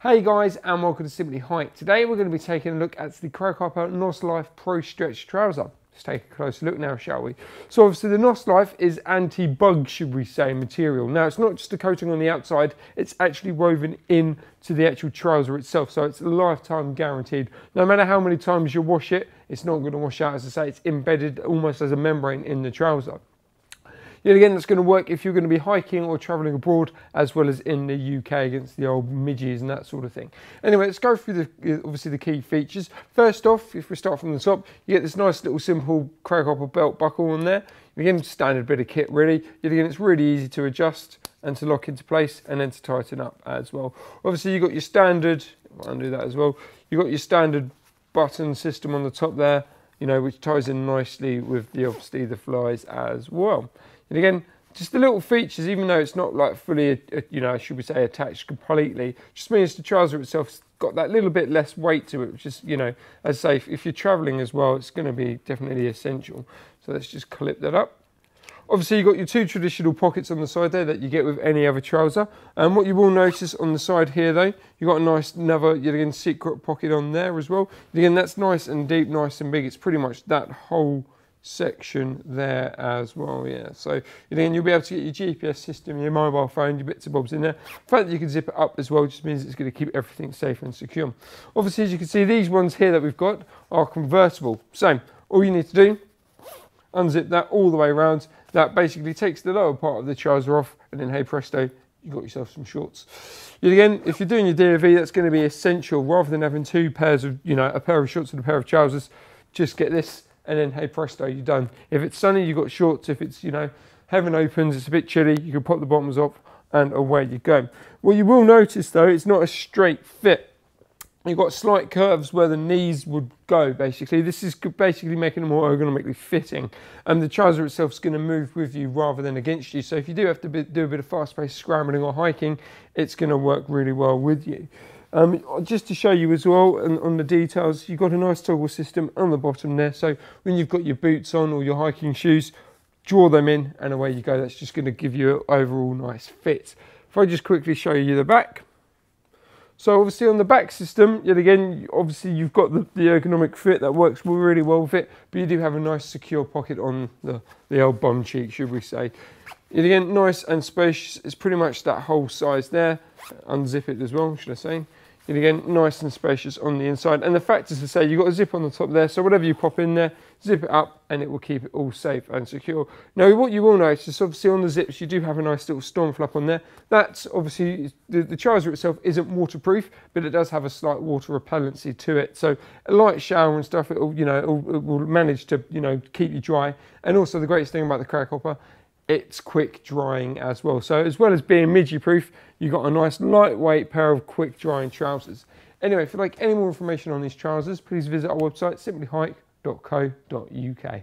Hey guys, and welcome to Simply Hike. Today we're going to be taking a look at the Craghoppers Nosilife Pro Stretch Trouser. Let's take a closer look now, shall we? So obviously the Nosilife is anti-bug, should we say, material. Now it's not just a coating on the outside, it's actually woven into the actual trouser itself, so it's lifetime guaranteed. No matter how many times you wash it, it's not going to wash out. As I say, it's embedded almost as a membrane in the trouser. Yet again, that's going to work if you're going to be hiking or travelling abroad, as well as in the UK against the old midges and that sort of thing. Anyway, let's go through obviously the key features. First off, if we start from the top, you get this nice little simple Craghopper belt buckle on there. Again, standard bit of kit really. Yet again, it's really easy to adjust and to lock into place and then to tighten up as well. Obviously, you've got your standard, I'll undo that as well, you've got your standard button system on the top there, you know, which ties in nicely with the obviously the flies as well. And again, just the little features, even though it's not like fully, you know, should we say attached completely, just means the trouser itself's got that little bit less weight to it, which is, you know, as I say, if you're traveling as well, it's going to be definitely essential. So let's just clip that up. Obviously, you've got your two traditional pockets on the side there that you get with any other trouser. And what you will notice on the side here, though, you've got a nice, another secret pocket on there as well. And again, that's nice and deep, nice and big. It's pretty much that whole section there as well, yeah. So then you'll be able to get your GPS system, your mobile phone, your bits and bobs in there. The fact that you can zip it up as well just means it's going to keep everything safe and secure. Obviously, as you can see, these ones here that we've got are convertible. So all you need to do, unzip that all the way around. That basically takes the lower part of the trouser off, and then hey presto, you got yourself some shorts. Yet again, if you're doing your DOV, that's going to be essential. Rather than having two pairs of, you know, a pair of shorts and a pair of trousers, just get this. And then, hey presto, you're done. If it's sunny, you've got shorts. If it's, you know, heaven opens, it's a bit chilly, you can pop the bottoms off and away you go. What you will notice though, it's not a straight fit. You've got slight curves where the knees would go, basically. This is basically making them more ergonomically fitting. And the trouser itself is going to move with you rather than against you. So if you do have to do a bit of fast-paced scrambling or hiking, it's going to work really well with you. Just to show you as well, and on the details, you've got a nice toggle system on the bottom there. So when you've got your boots on or your hiking shoes, draw them in and away you go. That's just going to give you an overall nice fit. If I just quickly show you the back. So obviously on the back system, yet again, obviously you've got the ergonomic fit that works really well with it, but you do have a nice secure pocket on the old bum cheek, should we say. Yet again, nice and spacious. It's pretty much that whole size there. Unzip it as well, should I say. Yet again, nice and spacious on the inside. And the fact is to say, you've got a zip on the top there, so whatever you pop in there, zip it up and it will keep it all safe and secure. Now what you will notice, obviously on the zips, you do have a nice little storm flap on there. That's obviously, the trouser itself isn't waterproof, but it does have a slight water repellency to it. So a light shower and stuff, it will manage to, you know, keep you dry. And also the greatest thing about the Craghopper, it's quick drying as well. So as well as being midgy proof, you've got a nice lightweight pair of quick drying trousers. Anyway, if you'd like any more information on these trousers, please visit our website, simplyhike.co.uk.